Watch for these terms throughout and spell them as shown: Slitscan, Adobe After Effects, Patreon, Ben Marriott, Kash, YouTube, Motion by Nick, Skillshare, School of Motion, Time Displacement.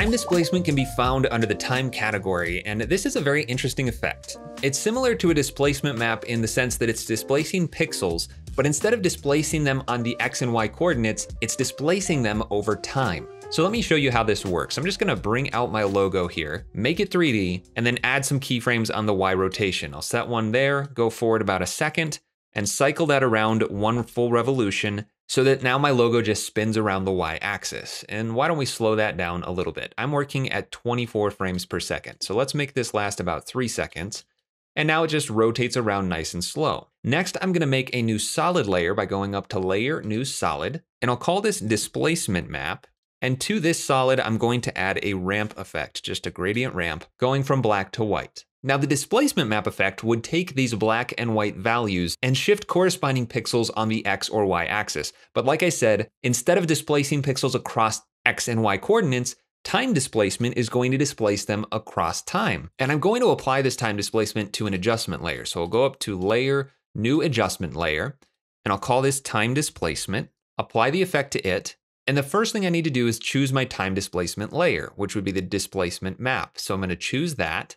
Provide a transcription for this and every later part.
Time displacement can be found under the time category, and this is a very interesting effect. It's similar to a displacement map in the sense that it's displacing pixels, but instead of displacing them on the X and Y coordinates, it's displacing them over time. So let me show you how this works. I'm just gonna bring out my logo here, make it 3D, and then add some keyframes on the Y rotation. I'll set one there, go forward about a second, and cycle that around one full revolution so that now my logo just spins around the Y axis. And why don't we slow that down a little bit? I'm working at 24 frames per second. So let's make this last about 3 seconds. And now it just rotates around nice and slow. Next, I'm gonna make a new solid layer by going up to Layer, New Solid, and I'll call this Displacement Map. And to this solid, I'm going to add a ramp effect, just a gradient ramp, going from black to white. Now the displacement map effect would take these black and white values and shift corresponding pixels on the X or Y axis. But like I said, instead of displacing pixels across X and Y coordinates, time displacement is going to displace them across time. And I'm going to apply this time displacement to an adjustment layer. So I'll go up to Layer, New Adjustment Layer, and I'll call this Time Displacement, apply the effect to it. And the first thing I need to do is choose my time displacement layer, which would be the displacement map. So I'm gonna choose that.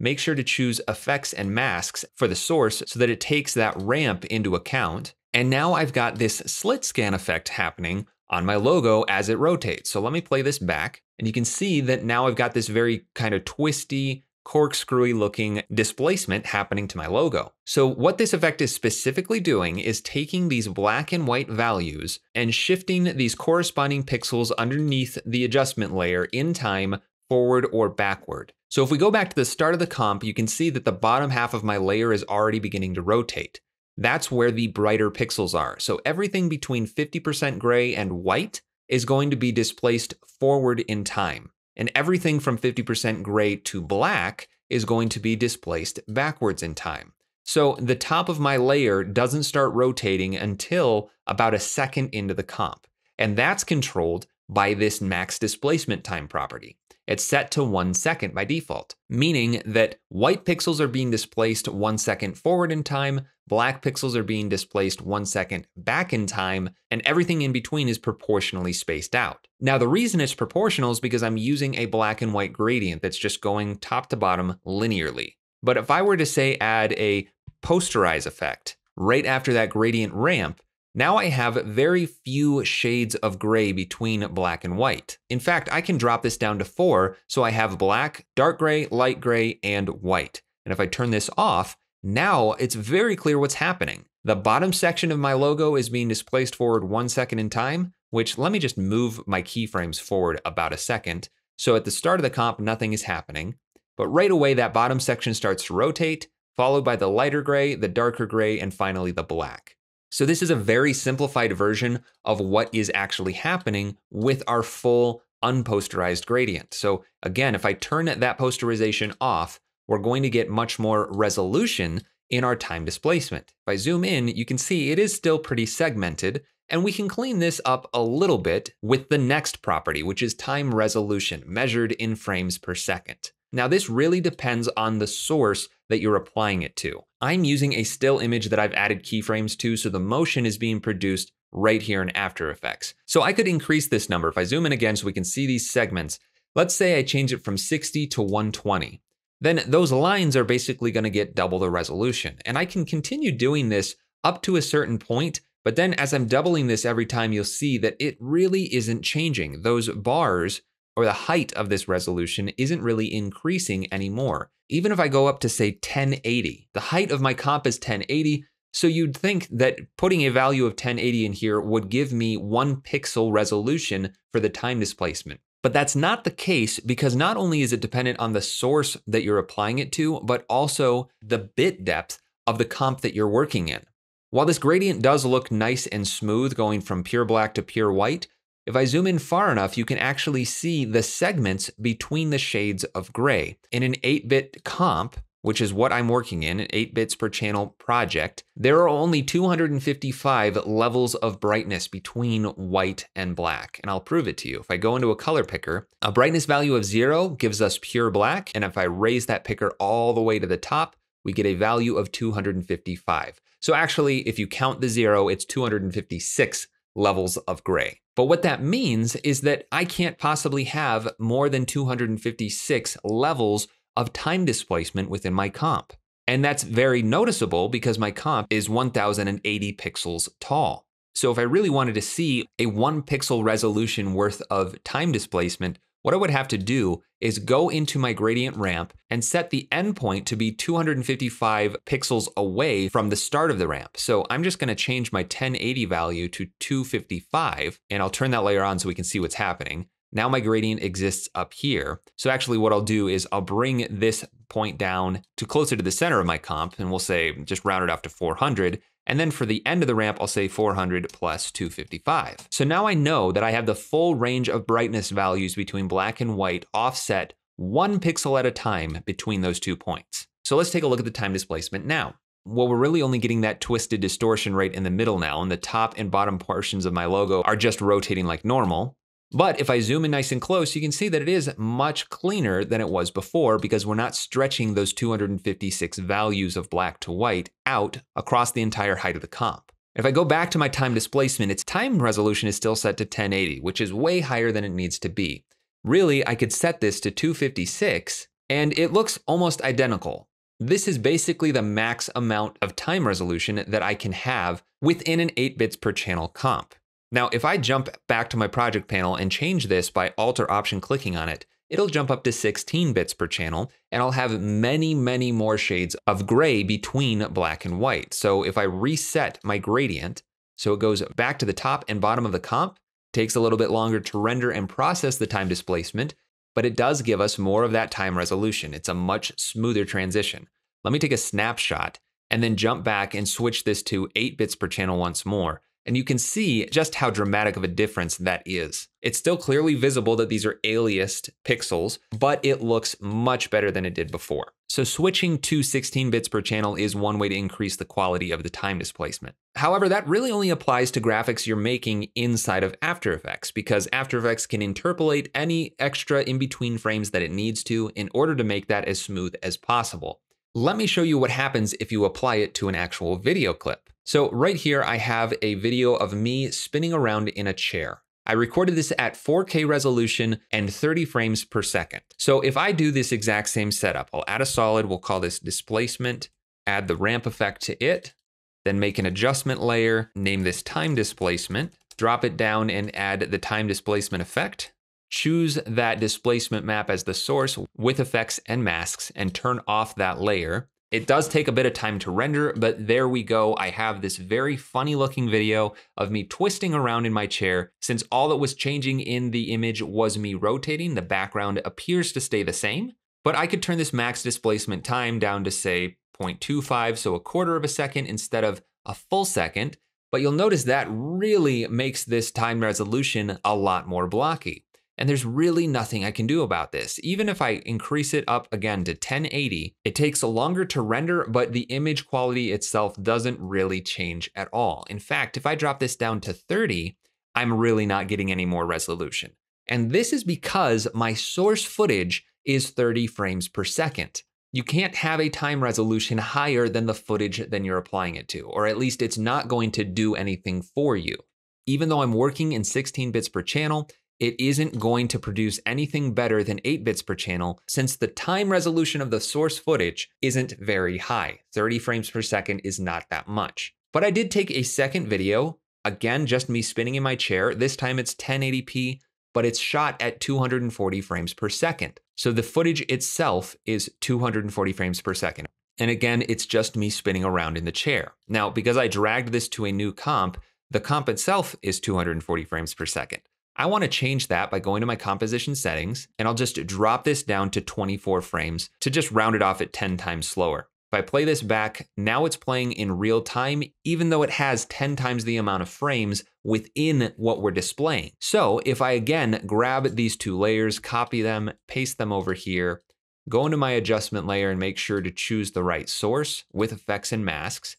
Make sure to choose effects and masks for the source so that it takes that ramp into account. And now I've got this slit scan effect happening on my logo as it rotates. So let me play this back, and you can see that now I've got this very kind of twisty, corkscrewy looking displacement happening to my logo. So what this effect is specifically doing is taking these black and white values and shifting these corresponding pixels underneath the adjustment layer in time forward or backward. So if we go back to the start of the comp, you can see that the bottom half of my layer is already beginning to rotate. That's where the brighter pixels are. So everything between 50% gray and white is going to be displaced forward in time. And everything from 50% gray to black is going to be displaced backwards in time. So the top of my layer doesn't start rotating until about a second into the comp. And that's controlled by this max displacement time property. It's set to 1 second by default, meaning that white pixels are being displaced 1 second forward in time, black pixels are being displaced 1 second back in time, and everything in between is proportionally spaced out. Now, the reason it's proportional is because I'm using a black and white gradient that's just going top to bottom linearly. But if I were to say add a posterize effect right after that gradient ramp, now I have very few shades of gray between black and white. In fact, I can drop this down to 4, so I have black, dark gray, light gray, and white. And if I turn this off, now it's very clear what's happening. The bottom section of my logo is being displaced forward 1 second in time, which let me just move my keyframes forward about a second. So at the start of the comp, nothing is happening. But right away, that bottom section starts to rotate, followed by the lighter gray, the darker gray, and finally the black. So this is a very simplified version of what is actually happening with our full unposterized gradient. So again, if I turn that posterization off, we're going to get much more resolution in our time displacement. If I zoom in, you can see it is still pretty segmented, and we can clean this up a little bit with the next property, which is time resolution, measured in frames per second. Now, this really depends on the source that you're applying it to. I'm using a still image that I've added keyframes to, so the motion is being produced right here in After Effects. So I could increase this number. If I zoom in again so we can see these segments, let's say I change it from 60 to 120. Then those lines are basically gonna get double the resolution. And I can continue doing this up to a certain point, but then as I'm doubling this every time, you'll see that it really isn't changing. Those bars or the height of this resolution isn't really increasing anymore. Even if I go up to say 1080, the height of my comp is 1080. So you'd think that putting a value of 1080 in here would give me 1 pixel resolution for the time displacement. But that's not the case, because not only is it dependent on the source that you're applying it to, but also the bit depth of the comp that you're working in. While this gradient does look nice and smooth going from pure black to pure white, if I zoom in far enough, you can actually see the segments between the shades of gray. In an 8-bit comp, which is what I'm working in, an 8 bits per channel project, there are only 255 levels of brightness between white and black. And I'll prove it to you. If I go into a color picker, a brightness value of 0 gives us pure black. And if I raise that picker all the way to the top, we get a value of 255. So actually, if you count the 0, it's 256 levels of gray. But what that means is that I can't possibly have more than 256 levels of time displacement within my comp. And that's very noticeable because my comp is 1080 pixels tall. So if I really wanted to see a 1 pixel resolution worth of time displacement, what I would have to do is go into my gradient ramp and set the endpoint to be 255 pixels away from the start of the ramp. So I'm just gonna change my 1080 value to 255, and I'll turn that layer on so we can see what's happening. Now my gradient exists up here. So actually what I'll do is I'll bring this point down to closer to the center of my comp, and we'll say just round it off to 400. And then for the end of the ramp, I'll say 400 plus 255. So now I know that I have the full range of brightness values between black and white offset 1 pixel at a time between those 2 points. So let's take a look at the time displacement now. Well, we're really only getting that twisted distortion right in the middle now, and the top and bottom portions of my logo are just rotating like normal. But if I zoom in nice and close, you can see that it is much cleaner than it was before because we're not stretching those 256 values of black to white out across the entire height of the comp. If I go back to my time displacement, its time resolution is still set to 1080, which is way higher than it needs to be. Really, I could set this to 256, and it looks almost identical. This is basically the max amount of time resolution that I can have within an 8 bits per channel comp. Now, if I jump back to my project panel and change this by Alt or Option clicking on it, it'll jump up to 16 bits per channel, and I'll have many, many more shades of gray between black and white. So if I reset my gradient, so it goes back to the top and bottom of the comp, takes a little bit longer to render and process the time displacement, but it does give us more of that time resolution. It's a much smoother transition. Let me take a snapshot and then jump back and switch this to 8 bits per channel once more. And you can see just how dramatic of a difference that is. It's still clearly visible that these are aliased pixels, but it looks much better than it did before. So switching to 16 bits per channel is one way to increase the quality of the time displacement. However, that really only applies to graphics you're making inside of After Effects, because After Effects can interpolate any extra in-between frames that it needs to in order to make that as smooth as possible. Let me show you what happens if you apply it to an actual video clip. So right here, I have a video of me spinning around in a chair. I recorded this at 4K resolution and 30 frames per second. So if I do this exact same setup, I'll add a solid, we'll call this displacement, add the ramp effect to it, then make an adjustment layer, name this time displacement, drop it down and add the time displacement effect, choose that displacement map as the source with effects and masks, and turn off that layer. It does take a bit of time to render, but there we go. I have this very funny looking video of me twisting around in my chair. Since all that was changing in the image was me rotating, the background appears to stay the same, but I could turn this max displacement time down to say 0.25, so 1/4 of a second instead of a full second. But you'll notice that really makes this time resolution a lot more blocky. And there's really nothing I can do about this. Even if I increase it up again to 1080, it takes longer to render, but the image quality itself doesn't really change at all. In fact, if I drop this down to 30, I'm really not getting any more resolution. And this is because my source footage is 30 frames per second. You can't have a time resolution higher than the footage that you're applying it to, or at least it's not going to do anything for you. Even though I'm working in 16 bits per channel, it isn't going to produce anything better than 8 bits per channel since the time resolution of the source footage isn't very high. 30 frames per second is not that much. But I did take a second video, again, just me spinning in my chair. This time it's 1080p, but it's shot at 240 frames per second. So the footage itself is 240 frames per second. And again, it's just me spinning around in the chair. Now, because I dragged this to a new comp, the comp itself is 240 frames per second. I want to change that by going to my composition settings, and I'll just drop this down to 24 frames to just round it off at 10 times slower. If I play this back, now it's playing in real time, even though it has 10 times the amount of frames within what we're displaying. So if I again grab these two layers, copy them, paste them over here, go into my adjustment layer and make sure to choose the right source with effects and masks,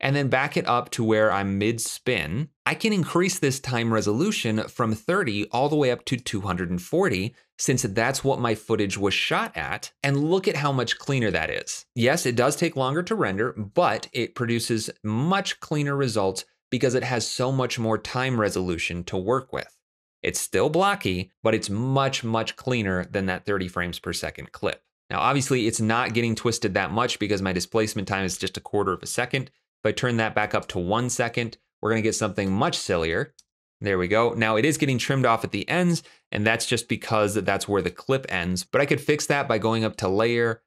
and then back it up to where I'm mid-spin, I can increase this time resolution from 30 all the way up to 240, since that's what my footage was shot at, and look at how much cleaner that is. Yes, it does take longer to render, but it produces much cleaner results because it has so much more time resolution to work with. It's still blocky, but it's much, much cleaner than that 30 frames per second clip. Now, obviously it's not getting twisted that much because my displacement time is just 1/4 of a second. If I turn that back up to 1 second, we're gonna get something much sillier. There we go. Now it is getting trimmed off at the ends, and that's just because that's where the clip ends, but I could fix that by going up to Layer,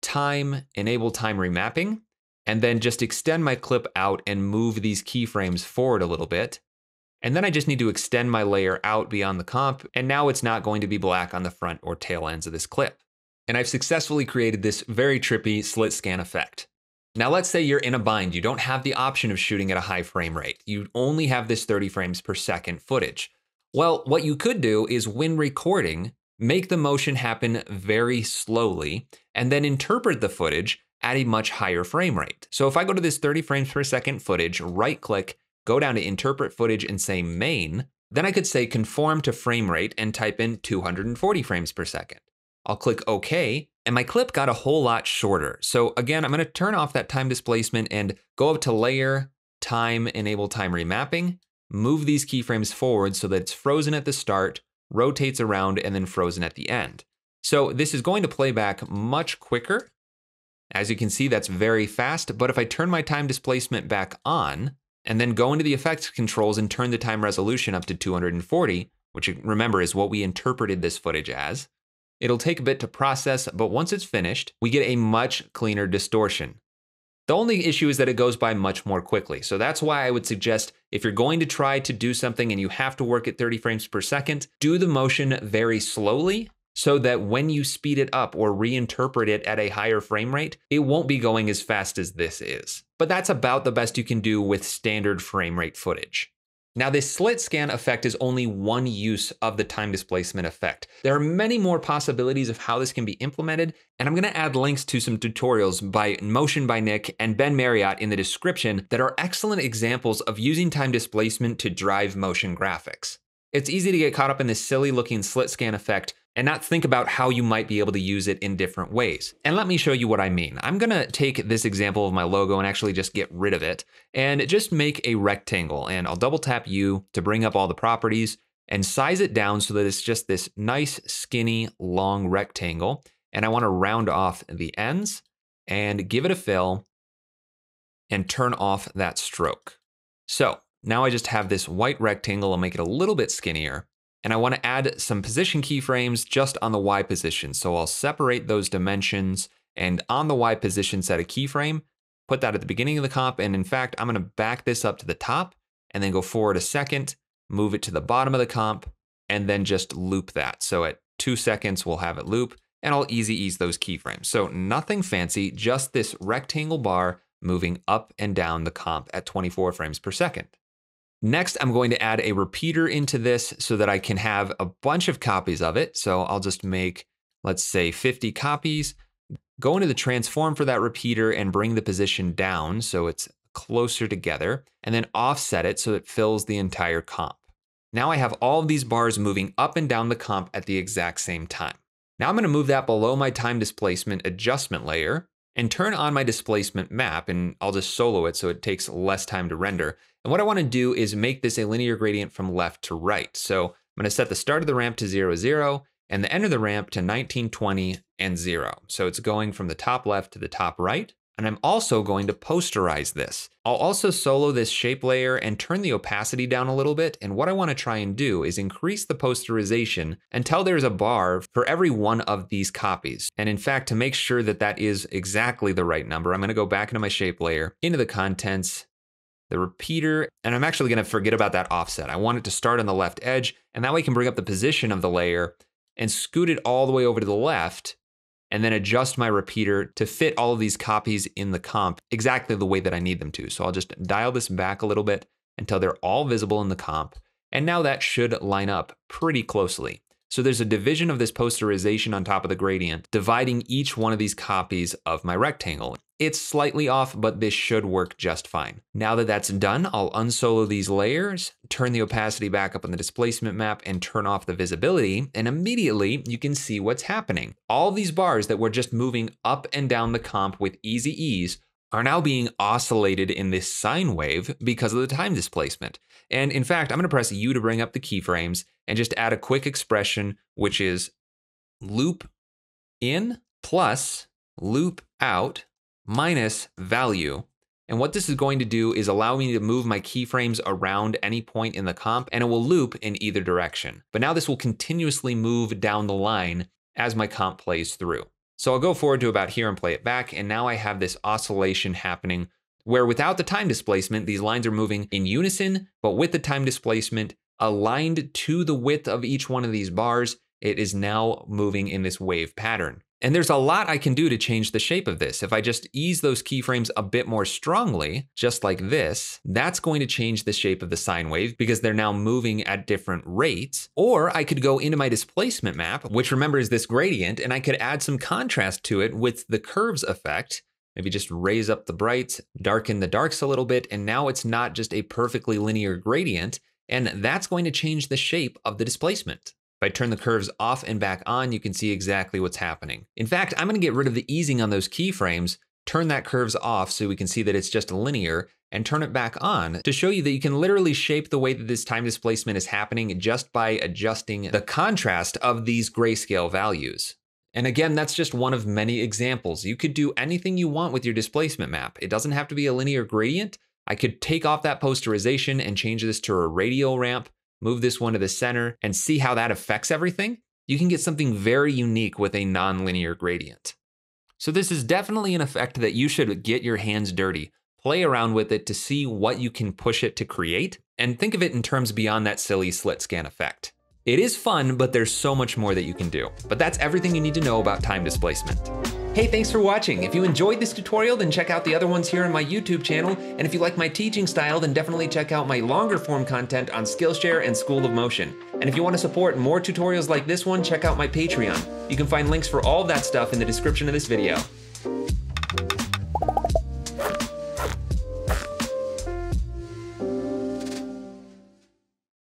Time, Enable Time Remapping, and then just extend my clip out and move these keyframes forward a little bit. And then I just need to extend my layer out beyond the comp, and now it's not going to be black on the front or tail ends of this clip. And I've successfully created this very trippy slit scan effect. Now let's say you're in a bind. You don't have the option of shooting at a high frame rate. You only have this 30 frames per second footage. Well, what you could do is when recording, make the motion happen very slowly, and then interpret the footage at a much higher frame rate. So if I go to this 30 frames per second footage, right click, go down to interpret footage and say main, then I could say conform to frame rate and type in 240 frames per second. I'll click OK, and my clip got a whole lot shorter. So again, I'm gonna turn off that time displacement and go up to Layer, Time, Enable Time Remapping, move these keyframes forward so that it's frozen at the start, rotates around, and then frozen at the end. So this is going to play back much quicker. As you can see, that's very fast, but if I turn my time displacement back on, and then go into the effects controls and turn the time resolution up to 240, which remember is what we interpreted this footage as. It'll take a bit to process, but once it's finished, we get a much cleaner distortion. The only issue is that it goes by much more quickly. So that's why I would suggest if you're going to try to do something and you have to work at 30 frames per second, do the motion very slowly so that when you speed it up or reinterpret it at a higher frame rate, it won't be going as fast as this is. But that's about the best you can do with standard frame rate footage. Now this slit scan effect is only one use of the time displacement effect. There are many more possibilities of how this can be implemented, and I'm gonna add links to some tutorials by Motion by Nick and Ben Marriott in the description that are excellent examples of using time displacement to drive motion graphics. It's easy to get caught up in this silly looking slit scan effect and not think about how you might be able to use it in different ways. And let me show you what I mean. I'm gonna take this example of my logo and actually just get rid of it and just make a rectangle, and I'll double tap U to bring up all the properties and size it down so that it's just this nice skinny long rectangle. And I wanna round off the ends and give it a fill and turn off that stroke. So now I just have this white rectangle. I'll make it a little bit skinnier. And I want to add some position keyframes just on the Y position. So I'll separate those dimensions and on the Y position, set a keyframe, put that at the beginning of the comp. And in fact, I'm going to back this up to the top and then go forward 1 second, move it to the bottom of the comp, and then just loop that. So at 2 seconds, we'll have it loop, and I'll easy ease those keyframes. So nothing fancy, just this rectangle bar moving up and down the comp at 24 frames per second. Next, I'm going to add a repeater into this so that I can have a bunch of copies of it. So I'll just make, let's say 50 copies, go into the transform for that repeater and bring the position down so it's closer together, and then offset it so it fills the entire comp. Now I have all of these bars moving up and down the comp at the exact same time. Now I'm going to move that below my time displacement adjustment layer and turn on my displacement map, and I'll just solo it so it takes less time to render. And what I wanna do is make this a linear gradient from left to right. So I'm gonna set the start of the ramp to 0, 0, and the end of the ramp to 19, 20, and 0. So it's going from the top left to the top right. And I'm also going to posterize this. I'll also solo this shape layer and turn the opacity down a little bit. And what I wanna try and do is increase the posterization until there's a bar for every one of these copies. And in fact, to make sure that that is exactly the right number, I'm gonna go back into my shape layer, into the contents, the repeater, and I'm actually gonna forget about that offset. I want it to start on the left edge, and that way I can bring up the position of the layer and scoot it all the way over to the left, and then adjust my repeater to fit all of these copies in the comp exactly the way that I need them to. So I'll just dial this back a little bit until they're all visible in the comp. And now that should line up pretty closely. So there's a division of this posterization on top of the gradient, dividing each one of these copies of my rectangle. It's slightly off, but this should work just fine. Now that that's done, I'll unsolo these layers, turn the opacity back up on the displacement map, and turn off the visibility, and immediately you can see what's happening. All these bars that were just moving up and down the comp with easy ease are now being oscillated in this sine wave because of the time displacement. And in fact, I'm going to press U to bring up the keyframes and just add a quick expression, which is loop in plus loop out minus value. And what this is going to do is allow me to move my keyframes around any point in the comp, and it will loop in either direction. But now this will continuously move down the line as my comp plays through. So I'll go forward to about here and play it back. And now I have this oscillation happening where without the time displacement, these lines are moving in unison, but with the time displacement aligned to the width of each one of these bars, it is now moving in this wave pattern. And there's a lot I can do to change the shape of this. If I just ease those keyframes a bit more strongly, just like this, that's going to change the shape of the sine wave because they're now moving at different rates. Or I could go into my displacement map, which remember is this gradient, and I could add some contrast to it with the curves effect. Maybe just raise up the brights, darken the darks a little bit, and now it's not just a perfectly linear gradient, and that's going to change the shape of the displacement. If I turn the curves off and back on, you can see exactly what's happening. In fact, I'm going to get rid of the easing on those keyframes, turn that curves off so we can see that it's just linear, and turn it back on to show you that you can literally shape the way that this time displacement is happening just by adjusting the contrast of these grayscale values. And again, that's just one of many examples. You could do anything you want with your displacement map. It doesn't have to be a linear gradient. I could take off that posterization and change this to a radial ramp, move this one to the center, and see how that affects everything. You can get something very unique with a nonlinear gradient. So this is definitely an effect that you should get your hands dirty, play around with it to see what you can push it to create, and think of it in terms beyond that silly slit scan effect. It is fun, but there's so much more that you can do. But that's everything you need to know about time displacement. Hey, thanks for watching. If you enjoyed this tutorial, then check out the other ones here on my YouTube channel. And if you like my teaching style, then definitely check out my longer form content on Skillshare and School of Motion. And if you want to support more tutorials like this one, check out my Patreon. You can find links for all of that stuff in the description of this video.